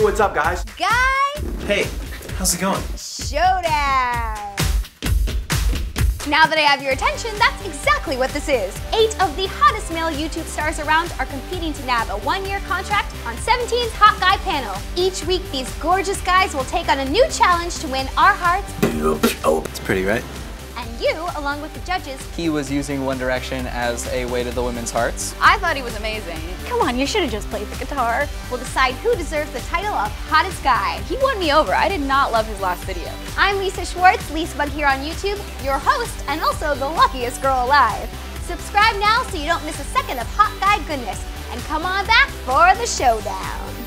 What's up, guys? Guys! Hey, how's it going? Showdown! Now that I have your attention, that's exactly what this is. 8 of the hottest male YouTube stars around are competing to nab a 1-year contract on Seventeen's Hot Guy panel. Each week, these gorgeous guys will take on a new challenge to win our hearts. Oh, it's pretty, right? And you, along with the judges. He was using One Direction as a way to the women's hearts. I thought he was amazing. Come on, you should have just played the guitar. We'll decide who deserves the title of Hottest Guy. He won me over. I did not love his last video. I'm Lisa Schwartz, Lisbug here on YouTube, your host and also the luckiest girl alive. Subscribe now so you don't miss a second of Hot Guy goodness. And come on back for the showdown.